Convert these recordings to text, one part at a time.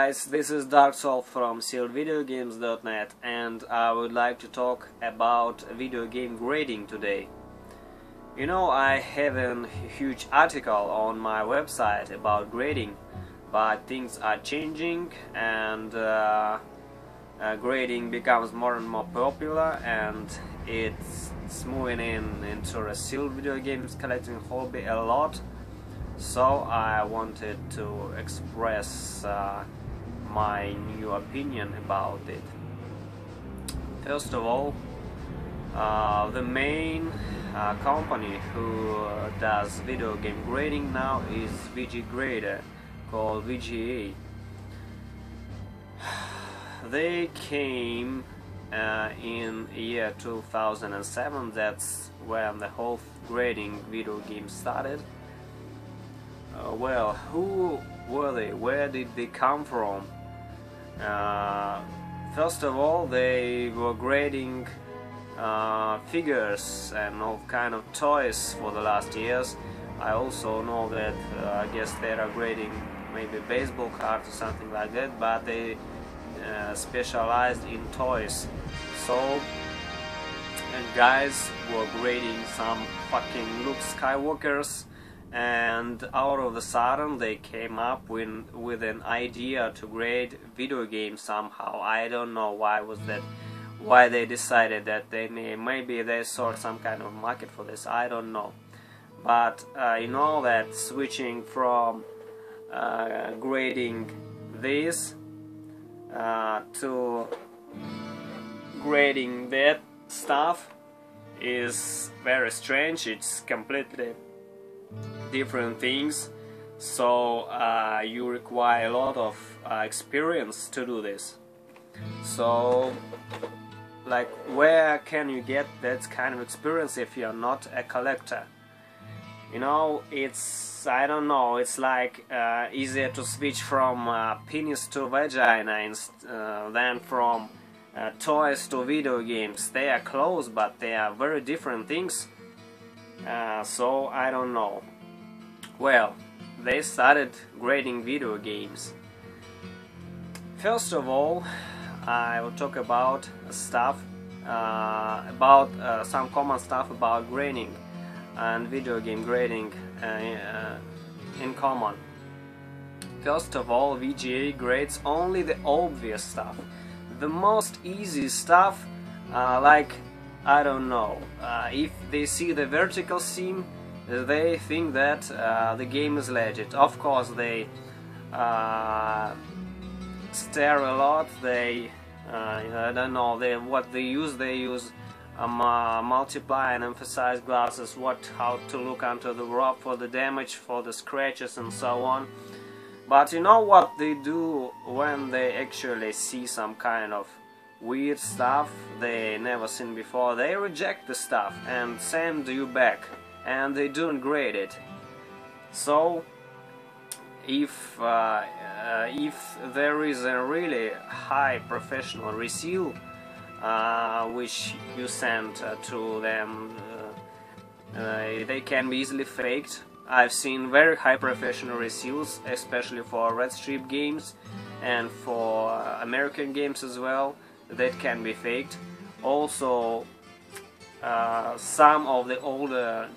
guys, this is Dark Soul from sealedvideogames.net, and I would like to talk about video game grading today. You know, I have a huge article on my website about grading, but things are changing and grading becomes more and more popular, and it's moving into the sealed video games collecting hobby a lot. So I wanted to express my new opinion about it. First of all, the main company who does video game grading now is VG Grader, called VGA. They came in year 2007, that's when the whole grading video game started. Well, who were they? Where did they come from? First of all, they were grading figures and all kind of toys for the last years. I also know that I guess they are grading maybe baseball cards or something like that, but they specialized in toys. So, and guys were grading some fucking Luke Skywalkers, and out of the sudden they came up with an idea to grade video games somehow. I don't know why was that, why they decided that. They maybe they saw some kind of market for this, I don't know. But you know that switching from grading this to grading that stuff is very strange. It's completely different things, so you require a lot of experience to do this. So, like, where can you get that kind of experience if you're not a collector? You know, it's, I don't know, it's like easier to switch from penis to vagina than from toys to video games. They are close, but they are very different things, so I don't know. Well, they started grading video games. First of all, I will talk about stuff, some common stuff about grading and video game grading in common. First of all, VGA grades only the obvious stuff, the most easy stuff, like, I don't know, if they see the vertical seam, they think that the game is legit. Of course, they stare a lot. They, I don't know, they, what they use. They use multiply and emphasize glasses. How to look under the rock for the damage, for the scratches, and so on. But you know what they do when they actually see some kind of weird stuff they never seen before? They reject the stuff and send you back. And they don't grade it. So, if there is a really high professional reseal which you send to them, they can be easily faked. I've seen very high professional reseals, especially for Red Strip games and for American games as well, that can be faked. Also, some of the older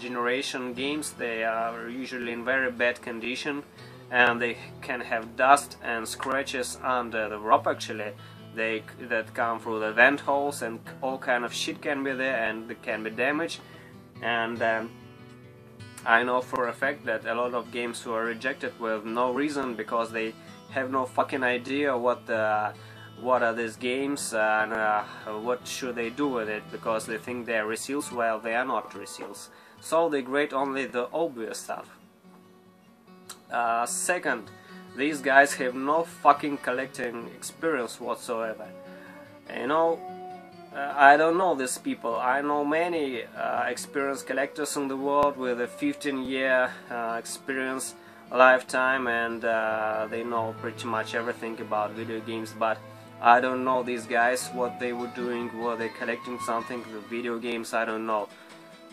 generation games, they are usually in very bad condition, and they can have dust and scratches under the rope, actually, that come through the vent holes, and all kind of shit can be there, and it can be damaged. And I know for a fact that a lot of games were rejected with no reason, because they have no fucking idea what are these games and what should they do with it, because they think they are reseals. Well, they are not reseals, so they grade only the obvious stuff. Second, these guys have no fucking collecting experience whatsoever. You know, I don't know these people. I know many experienced collectors in the world with a 15-year experience lifetime, and they know pretty much everything about video games, but I don't know these guys, what they were doing. Were they collecting something, the video games? I don't know.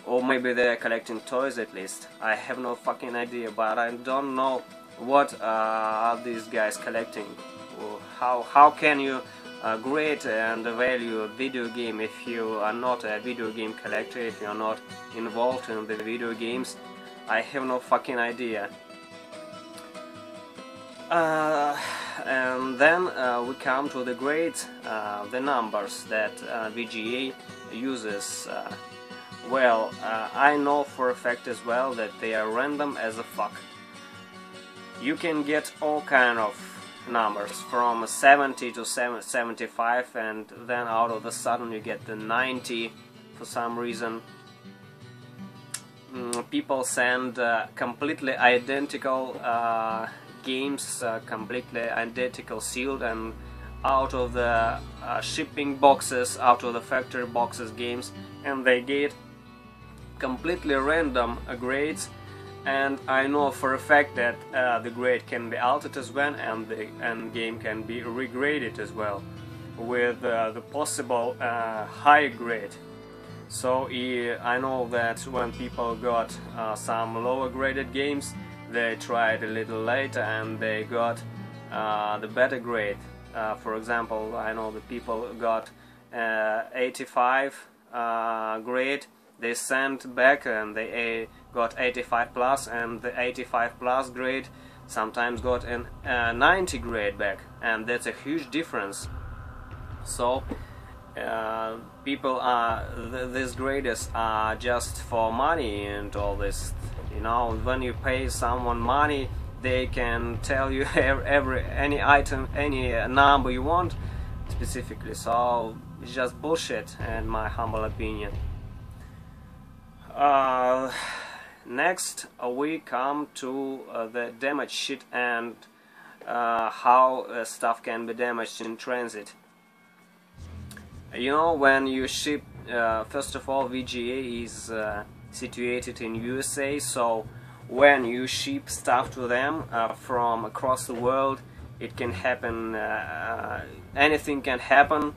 Or maybe they are collecting toys, at least. I have no fucking idea, but I don't know what are these guys collecting? How can you grade and value a video game if you are not a video game collector, if you are not involved in the video games? I have no fucking idea. And then we come to the grades, the numbers that VGA uses. Well, I know for a fact as well that they are random as a fuck. You can get all kind of numbers from 70 to 75, and then out of the sudden you get the 90 for some reason. People send completely identical games, completely identical sealed and out of the shipping boxes, out of the factory boxes games, and they get completely random grades. And I know for a fact that the grade can be altered as well, and the game can be regraded as well with the possible high grade. So I know that when people got some lower graded games, they tried a little later and they got the better grade. For example, I know the people got 85 grade, they sent back and they got 85 plus, and the 85 plus grade sometimes got an 90 grade back, and that's a huge difference. So people are these graders are just for money and all this, you know. When you pay someone money, they can tell you any item, any number you want specifically. So it's just bullshit in my humble opinion. Next we come to the damage sheet and how stuff can be damaged in transit. You know, when you ship, first of all, VGA is situated in USA, so when you ship stuff to them from across the world, it can happen, anything can happen.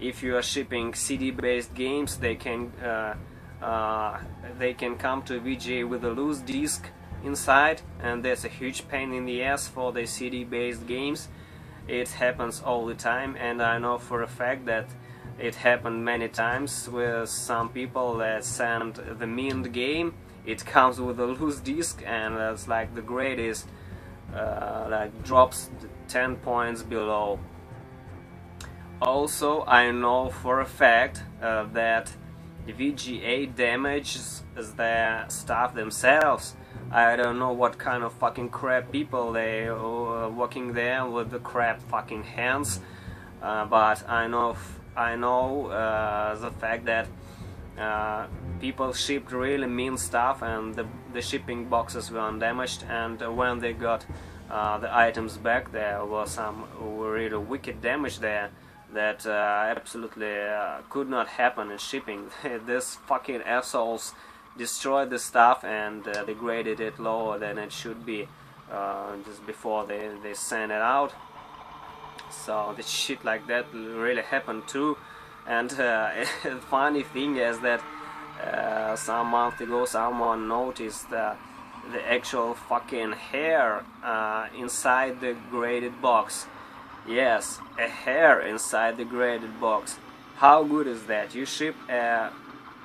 If you are shipping CD-based games, they can come to VGA with a loose disc inside, and that's a huge pain in the ass for the CD-based games. It happens all the time, and I know for a fact that it happened many times with some people that send the mint game. It comes with a loose disc, and it's like the grade is like drops 10 points below. Also, I know for a fact that VGA damages their stuff themselves. I don't know what kind of fucking crap people they are working there with the crap fucking hands, but I know the fact that people shipped really mean stuff, and the shipping boxes were undamaged, and when they got the items back, there was some really wicked damage there that absolutely could not happen in shipping. These fucking assholes destroyed the stuff and degraded it lower than it should be just before they sent it out. So the shit like that really happened too. And the funny thing is that some month ago someone noticed the actual fucking hair inside the graded box. Yes, a hair inside the graded box. How good is that? You ship a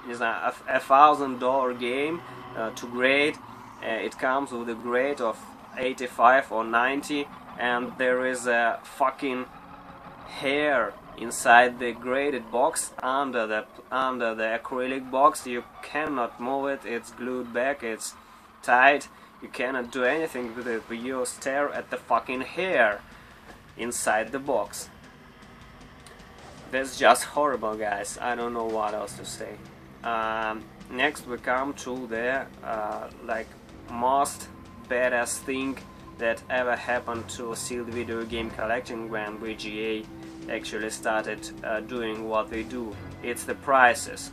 $1,000 game to grade, it comes with a grade of 85 or 90, and there is a fucking hair inside the graded box under the acrylic box. You cannot move it, it's glued back, it's tight, you cannot do anything with it, but you stare at the fucking hair inside the box. That's just horrible, guys. I don't know what else to say. Next we come to the like most badass thing that ever happened to Sealed Video Game Collection when VGA actually started doing what they do. It's the prices.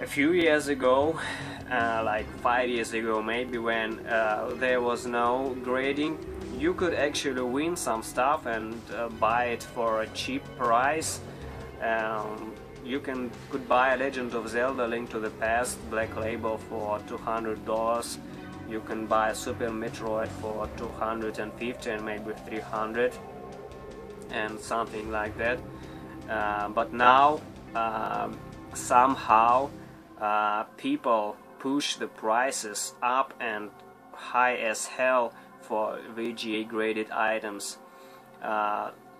A few years ago, like 5 years ago maybe, when there was no grading, you could actually win some stuff and buy it for a cheap price. You could buy Legend of Zelda Link to the Past Black Label for $200. You can buy Super Metroid for 250 and maybe 300 and something like that. But now somehow people push the prices up and high as hell for VGA graded items.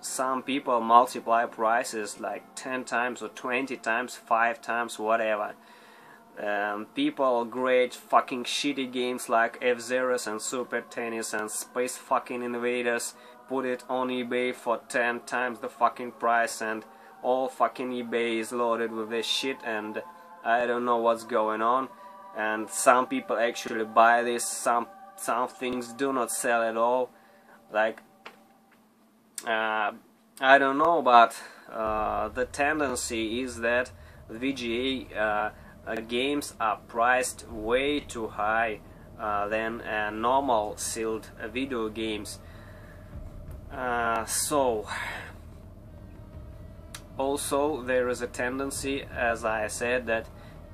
Some people multiply prices like 10 times or 20 times, 5 times, whatever. People grade fucking shitty games like F-Zeros and Super Tennis and Space fucking Invaders, put it on eBay for 10 times the fucking price, and all fucking eBay is loaded with this shit, and I don't know what's going on. And some people actually buy this, some things do not sell at all. Like, I don't know, but the tendency is that VGA games are priced way too high than normal sealed video games. So also there is a tendency, as I said, that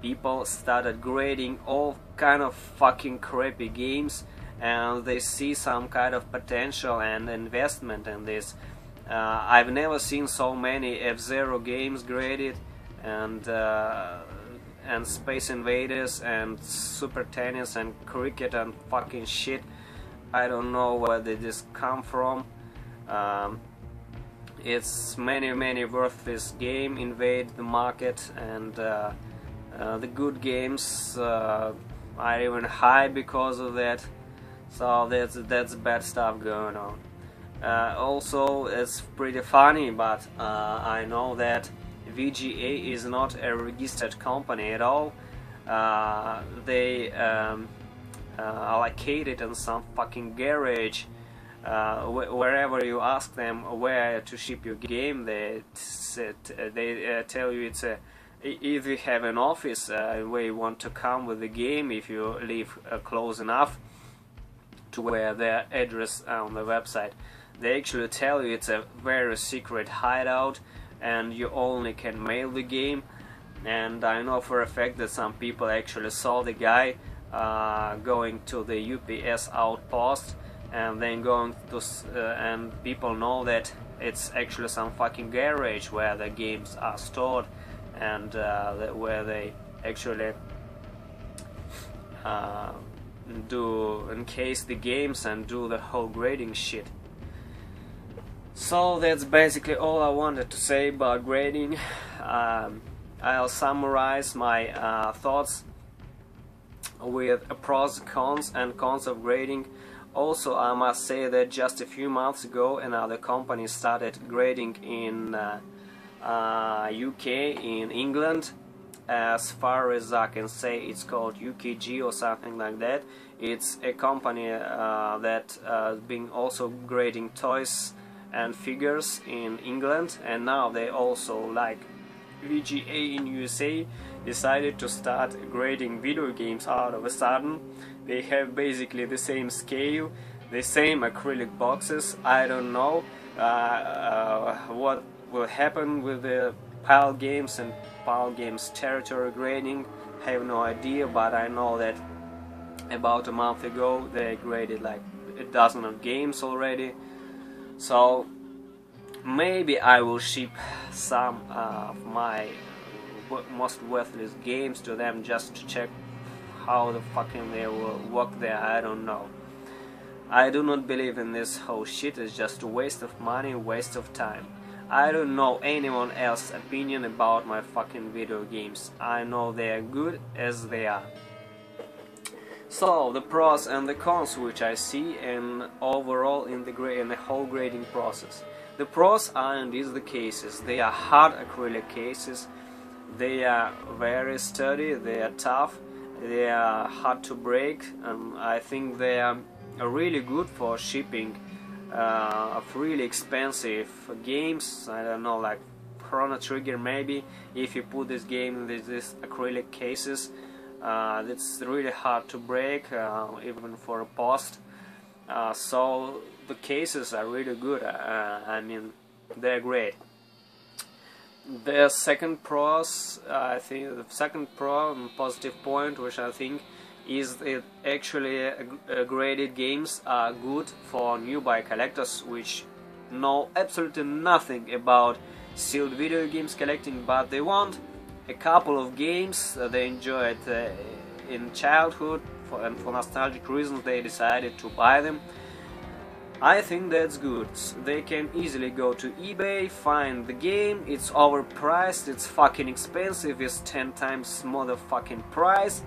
people started grading all kind of fucking crappy games, and they see some kind of potential and investment in this. I've never seen so many F-Zero games graded, and Space Invaders and Super Tennis and Cricket and fucking shit. I don't know where did this come from. It's many worthless game invade the market, and the good games are even high because of that. So that's bad stuff going on. Also, it's pretty funny, but I know that VGA is not a registered company at all. They are located in some fucking garage. Wherever you ask them where to ship your game, they tell you it's a. If you have an office where you want to come with the game, if you live close enough to where their address on the website, they actually tell you it's a very secret hideout, and you only can mail the game. And I know for a fact that some people actually saw the guy going to the UPS outpost and then going to and people know that it's actually some fucking garage where the games are stored, and where they actually do encase the games and do the whole grading shit. So that's basically all I wanted to say about grading. I'll summarize my thoughts with pros, cons and cons of grading. Also, I must say that just a few months ago another company started grading in UK, in England. As far as I can say, it's called UKG or something like that. It's a company that been also grading toys and figures in England, and now they also, like VGA in USA, decided to start grading video games out of a sudden. They have basically the same scale, the same acrylic boxes. I don't know what will happen with the PAL games and PAL games territory grading. I have no idea, but I know that about a month ago they graded like a dozen of games already. So maybe I will ship some of my most worthless games to them just to check how the fucking they will work there. I don't know. I do not believe in this whole shit. It's just a waste of money, waste of time. I don't know anyone else's opinion about my fucking video games. I know they are good as they are. So the pros and the cons which I see and overall in the whole grading process. The pros are in these the cases. They are hard acrylic cases. They are very sturdy. They are tough. They are hard to break. I think they are really good for shipping of really expensive games. I don't know, like Chrono Trigger maybe. If you put this game in these acrylic cases, it's really hard to break, even for a post. So the cases are really good. I mean, they're great. The second pros, I think the second pro, positive point, which I think is it actually graded games are good for newbie collectors which know absolutely nothing about sealed video games collecting, but they want a couple of games they enjoyed in childhood and for nostalgic reasons they decided to buy them. I think that's good. They can easily go to eBay, find the game, it's overpriced, it's fucking expensive, it's 10 times motherfucking price,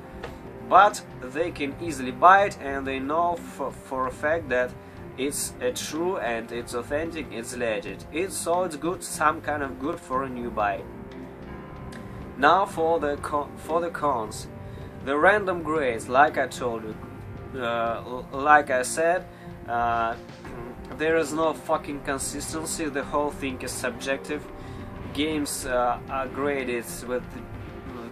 but they can easily buy it and they know for a fact that it's a true and it's authentic, it's legit. It's good, some kind of good for a new buy. Now for the cons. The random grades, like I told you, like I said, there is no fucking consistency, the whole thing is subjective. Games are graded with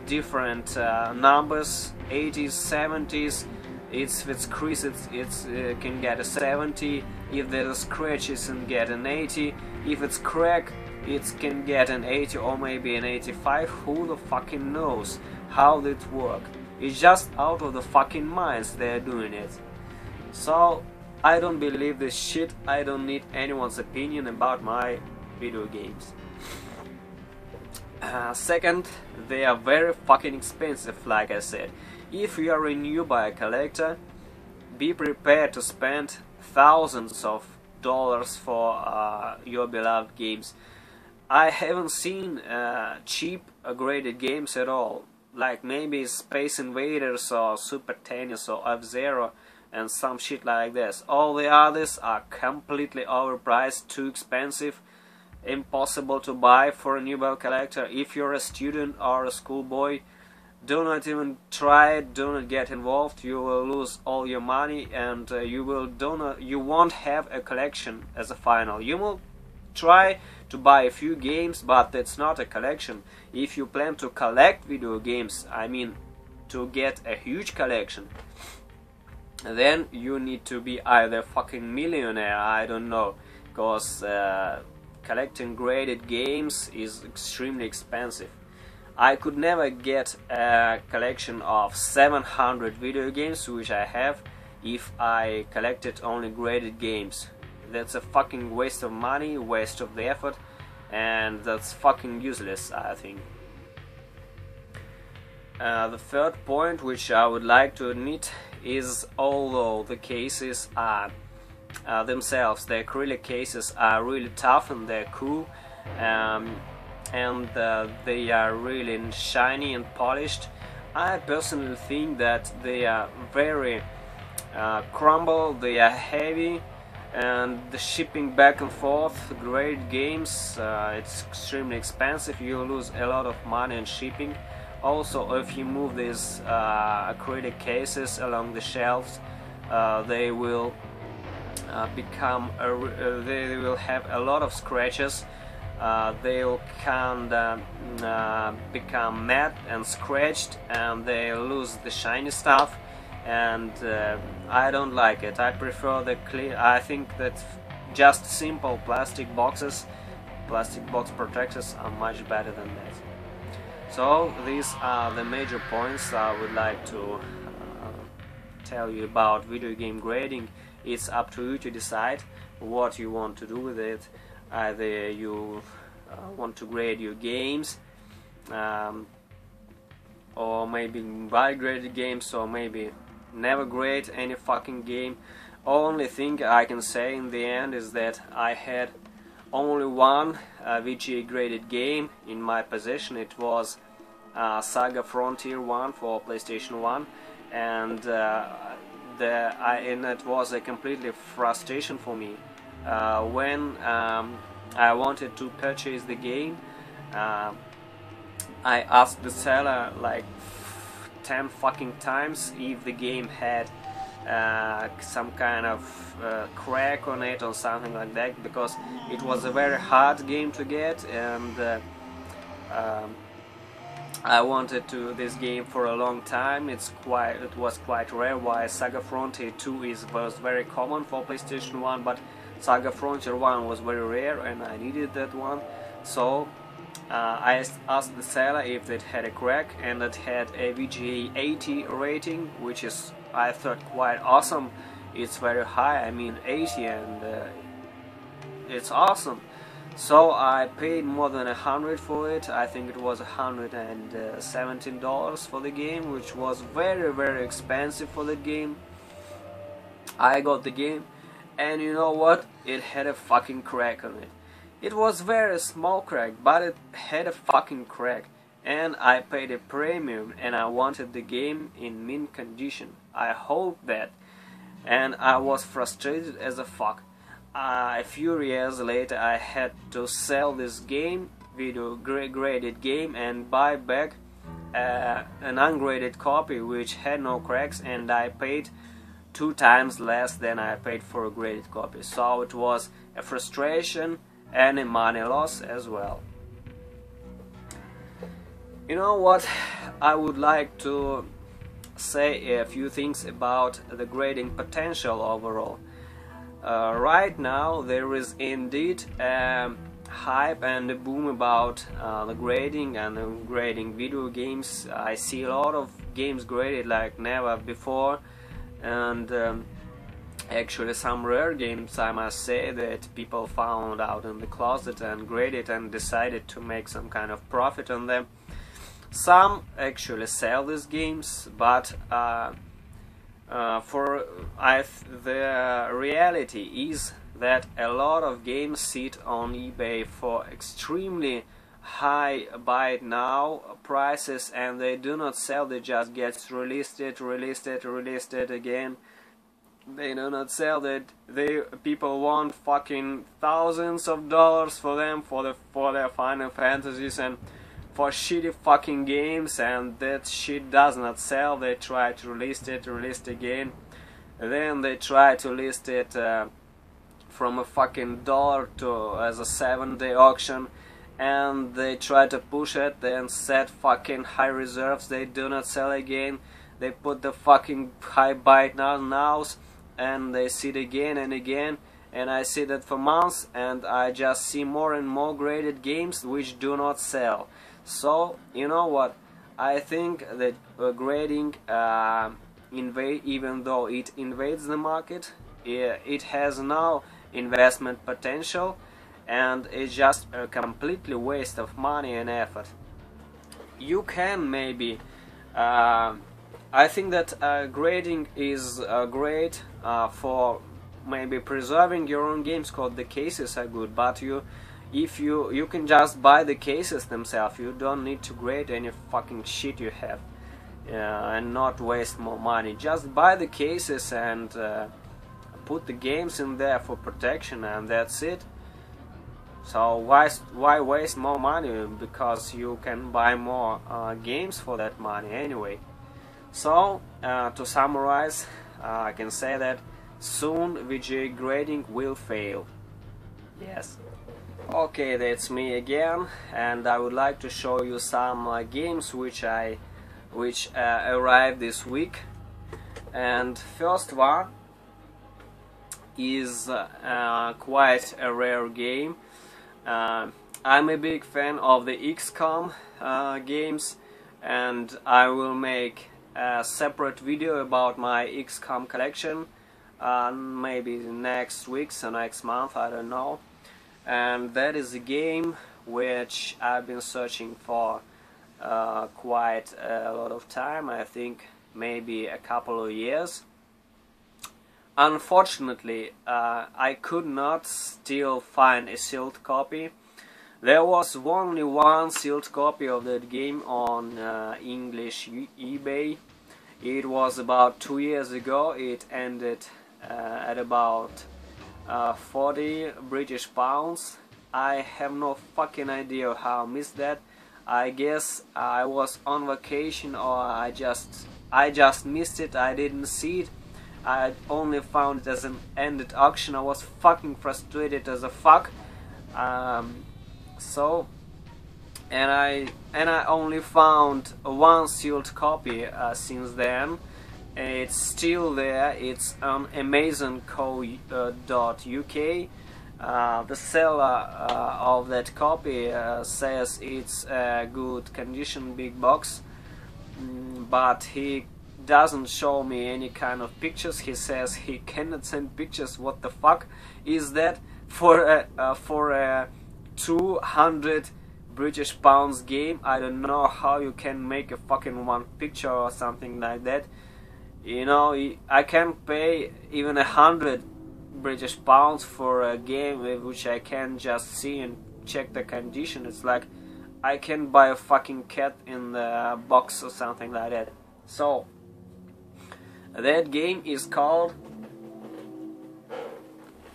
different numbers, 80s, 70s, if it's creased it can get a 70, if there are scratches and get an 80, if it's cracked it can get an 80 or maybe an 85, who the fucking knows how that works. It's just out of the fucking minds they're doing it. So I don't believe this shit, I don't need anyone's opinion about my video games. Second, they are very fucking expensive, like I said. If you are a newbie collector, be prepared to spend thousands of dollars for your beloved games. I haven't seen cheap graded games at all, like maybe Space Invaders or Super Tennis or F-Zero and some shit like this. All the others are completely overpriced, too expensive, impossible to buy for a newbie collector. If you're a student or a schoolboy, do not even try it, do not get involved, you will lose all your money and you won't have a collection as a final. You will try to buy a few games, but that's not a collection. If you plan to collect video games, I mean to get a huge collection, then you need to be either fucking millionaire, I don't know, because collecting graded games is extremely expensive. I could never get a collection of 700 video games, which I have, if I collected only graded games. That's a fucking waste of money, waste of the effort, and that's fucking useless, I think. The third point, which I would like to admit, is although the cases are themselves, the acrylic cases are really tough and they're cool, and they are really shiny and polished, I personally think that they are very crumble, they are heavy, and the shipping back and forth, great games, it's extremely expensive, you lose a lot of money in shipping. Also, if you move these acrylic cases along the shelves, they will become they will have a lot of scratches. They'll kinda become matte and scratched, and they lose the shiny stuff, and I don't like it. I prefer the clear. I think that just simple plastic boxes, plastic box protectors are much better than that. So these are the major points I would like to tell you about video game grading. It's up to you to decide what you want to do with it. Either you want to grade your games, or maybe buy graded games, or maybe never grade any fucking game. Only thing I can say in the end is that I had only one VGA graded game in my possession. It was Saga Frontier 1 for PlayStation 1, and it was a completely frustration for me. When I wanted to purchase the game, I asked the seller like 10 fucking times if the game had some kind of crack on it or something like that, because it was a very hard game to get, and I wanted this game for a long time. It was quite rare, while Saga Frontier 2 was very common for PlayStation 1, but Saga Frontier 1 was very rare and I needed that one, so I asked the seller if it had a crack, and it had a VGA 80 rating, which is, I thought, quite awesome. It's very high, I mean 80, and it's awesome. So I paid more than $100 for it. I think it was $117 for the game, which was very, very expensive for the game. I got the game, and you know what? It had a fucking crack on it. It was very small crack, but it had a fucking crack. And I paid a premium, and I wanted the game in mint condition. I hope that. And I was frustrated as a fuck. A few years later I had to sell this game, video graded game, and buy back an ungraded copy which had no cracks, and I paid 2 times less than I paid for a graded copy. So it was a frustration and a money loss as well. You know what, I would like to say a few things about the grading potential overall. Right now there is indeed hype and a boom about the grading and grading video games. I see a lot of games graded like never before, and actually some rare games, I must say, that people found out in the closet and graded and decided to make some kind of profit on them. Some actually sell these games, but the reality is that a lot of games sit on eBay for extremely high buy now prices, and they do not sell. They just gets released again. They do not sell. That they people want fucking thousands of dollars for them, for their Final Fantasies and for shitty fucking games, and that shit does not sell. They try to release it again, then they try to list it from a fucking dollar to as a 7-day auction, and they try to push it, then set fucking high reserves. They do not sell again. They put the fucking high buy nows, and they sit again and again. And I see that for months, and I just see more and more graded games which do not sell. So, you know what, I think that grading, even though it invades the market, it has no investment potential, and it's just a completely waste of money and effort. You can maybe, I think that grading is great for maybe preserving your own games, because the cases are good, but you can just buy the cases themselves. You don't need to grade any fucking shit you have and not waste more money. Just buy the cases and put the games in there for protection, and that's it. So why waste more money, because you can buy more games for that money anyway. So to summarize, I can say that soon VGA grading will fail. Yes. Okay, that's me again, and I would like to show you some games which arrived this week. And first one is quite a rare game. I'm a big fan of the XCOM games, and I will make a separate video about my XCOM collection maybe next week, so next month, I don't know. And that is a game which I've been searching for quite a lot of time, I think maybe a couple of years. Unfortunately, I could not still find a sealed copy. There was only one sealed copy of that game on English eBay. It was about 2 years ago. It ended at about 40 British pounds. I have no fucking idea how I missed that. I guess I was on vacation, or I just missed it. I didn't see it. I only found it as an ended auction. I was fucking frustrated as a fuck. And I only found one sealed copy since then. It's still there. It's on Amazon.co.uk, The seller of that copy says it's a good condition big box, but he doesn't show me any kind of pictures. He says he cannot send pictures. What the fuck is that for a 200 British pounds game? I don't know how you can make a fucking one picture or something like that. You know, I can't pay even 100 British pounds for a game which I can just see and check the condition. It's like I can buy a fucking cat in the box or something like that. So that game is called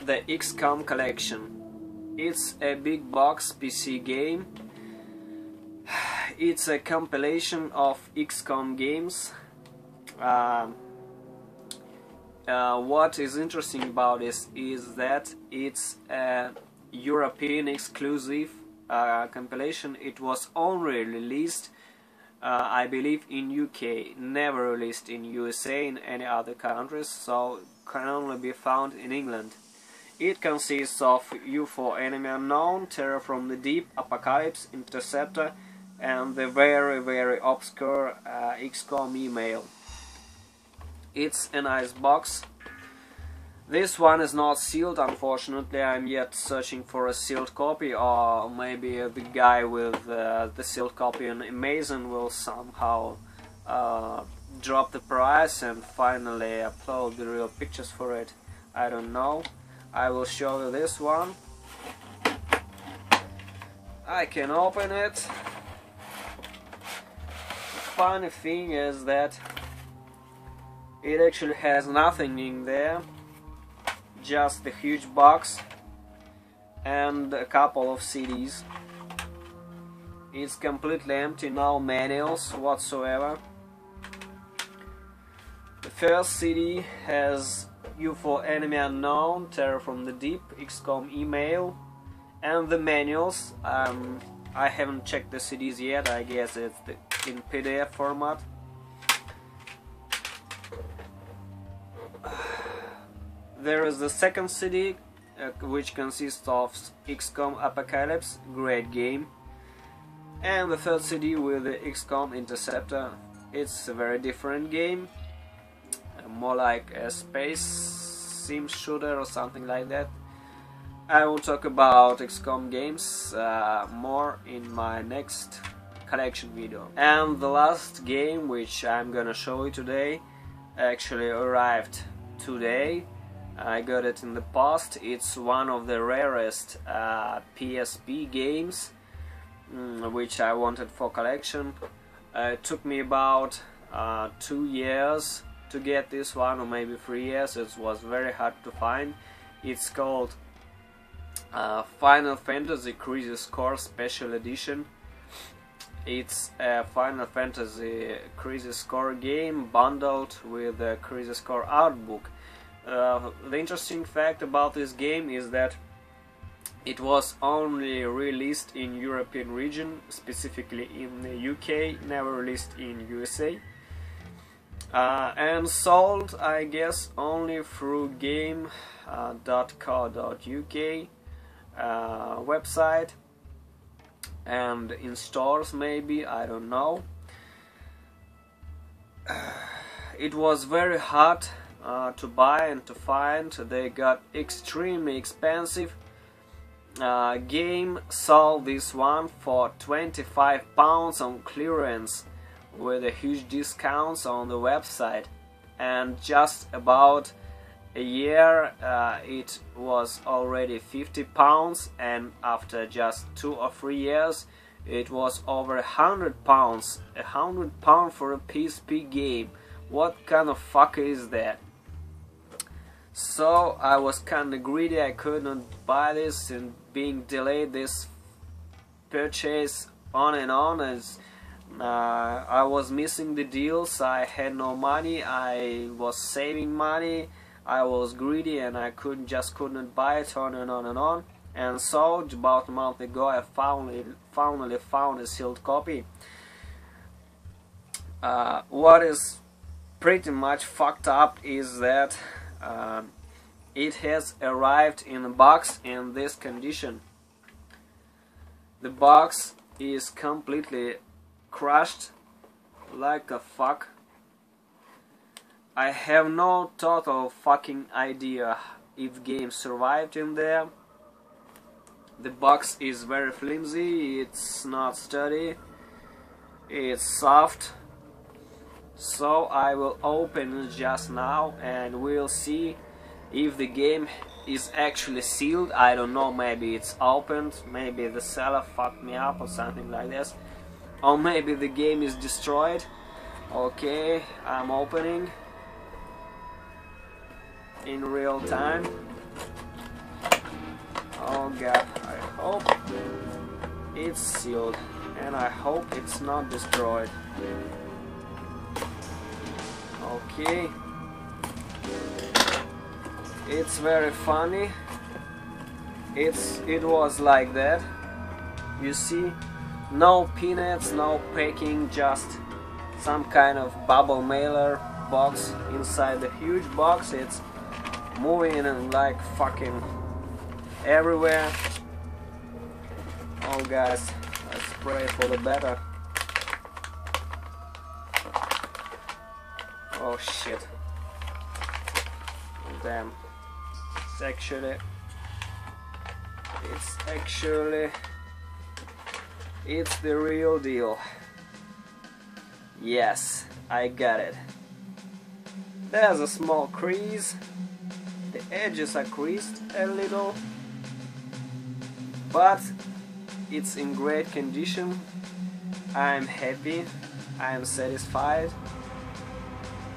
The XCOM Collection. It's a big box PC game. It's a compilation of XCOM games. What is interesting about this is that it's a European exclusive compilation. It was only released, I believe, in UK, never released in USA and any other countries, so can only be found in England. It consists of UFO Enemy Unknown, Terror from the Deep, Apocalypse, Interceptor, and the very, very obscure XCOM email. It's a nice box. This one is not sealed, unfortunately. I'm yet searching for a sealed copy, or maybe the guy with the sealed copy on Amazon will somehow drop the price and finally upload the real pictures for it. I don't know. I will show you this one. I can open it. Funny thing is that it actually has nothing in there, just the huge box and a couple of CDs. It's completely empty, no manuals whatsoever. The first CD has UFO Enemy Unknown, Terror from the Deep, XCOM Email, and the manuals. I haven't checked the CDs yet, I guess it's in PDF format. There is the second CD, which consists of XCOM Apocalypse, great game, and the third CD with the XCOM Interceptor. It's a very different game, more like a space sim shooter or something like that. I will talk about XCOM games more in my next collection video. And the last game which I'm gonna show you today actually arrived today. I got it in the past. It's one of the rarest PSP games which I wanted for collection. It took me about 2 years to get this one, or maybe 3 years. It was very hard to find. It's called Final Fantasy Crisis Core Special Edition. It's a Final Fantasy Crisis Core game bundled with a Crisis Core artbook. The interesting fact about this game is that it was only released in European region, specifically in the UK, never released in USA, and sold, I guess, only through game.co.uk website and in stores, maybe, I don't know. It was very hard to buy and to find. They got extremely expensive. Game sold this one for £25 on clearance with a huge discounts on the website, and just about a year it was already £50, and after just 2 or 3 years it was over £100. £100 for a PSP game. What kind of fucker is that? So I was kinda greedy, I could not buy this, and being delayed this purchase on and on, as I was missing the deals, I had no money, I was saving money, I was greedy, and I just couldn't buy it on and on and on. And so about a month ago I finally found a sealed copy. What is pretty much fucked up is that It has arrived in a box in this condition. The box is completely crushed like a fuck. I have no total fucking idea if game survived in there. The box is very flimsy, it's not sturdy, it's soft. So I will open it just now and we'll see if the game is actually sealed. I don't know, maybe it's opened, maybe the seller fucked me up or something like this. Or maybe the game is destroyed. Okay, I'm opening in real time. Oh god, I hope it's sealed and I hope it's not destroyed. Okay, it's very funny. It was like that, you see, no peanuts, no packing, just some kind of bubble mailer box inside the huge box. It's moving and like fucking everywhere. Oh guys, let's pray for the better. Oh shit. Damn. It's the real deal. Yes, I got it. There's a small crease. The edges are creased a little, but it's in great condition. I'm happy, I'm satisfied,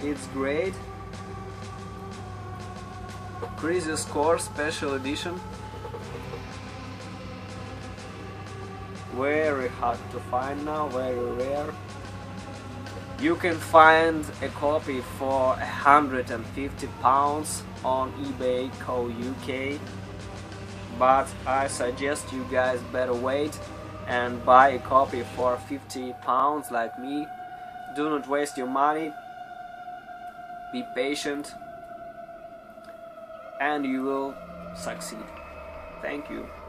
it's great. Crisis Core Special Edition, very hard to find now, very rare. You can find a copy for £150 on eBay UK, but I suggest you guys better wait and buy a copy for £50 like me. Do not waste your money, be patient, and you will succeed. Thank you.